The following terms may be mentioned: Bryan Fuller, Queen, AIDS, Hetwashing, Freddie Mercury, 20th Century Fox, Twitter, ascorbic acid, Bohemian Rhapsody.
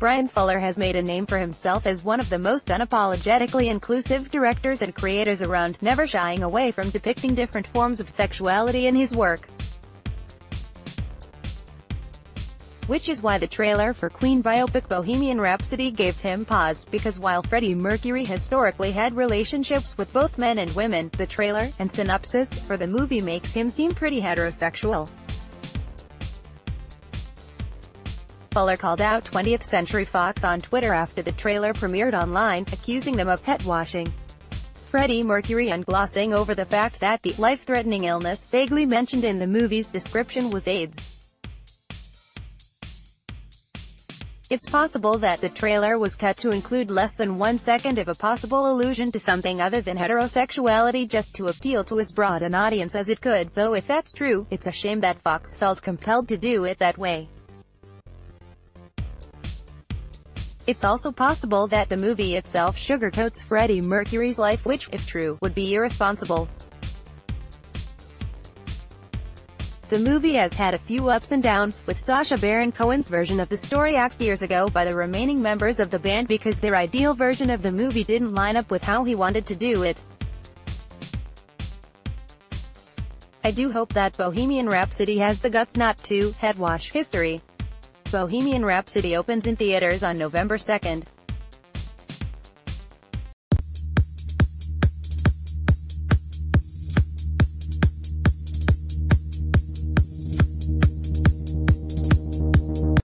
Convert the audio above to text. Bryan Fuller has made a name for himself as one of the most unapologetically inclusive directors and creators around, never shying away from depicting different forms of sexuality in his work. Which is why the trailer for Queen biopic Bohemian Rhapsody gave him pause, because while Freddie Mercury historically had relationships with both men and women, the trailer, and synopsis, for the movie makes him seem pretty heterosexual. Fuller called out 20th Century Fox on Twitter after the trailer premiered online, accusing them of pet-washing Freddie Mercury and glossing over the fact that the life-threatening illness vaguely mentioned in the movie's description was AIDS. It's possible that the trailer was cut to include less than 1 second of a possible allusion to something other than heterosexuality just to appeal to as broad an audience as it could, though if that's true, it's a shame that Fox felt compelled to do it that way. It's also possible that the movie itself sugarcoats Freddie Mercury's life, which, if true, would be irresponsible. The movie has had a few ups and downs, with Sacha Baron Cohen's version of the story axed years ago by the remaining members of the band because their ideal version of the movie didn't line up with how he wanted to do it. I do hope that Bohemian Rhapsody has the guts not to headwash history. Bohemian Rhapsody opens in theaters on November 2nd.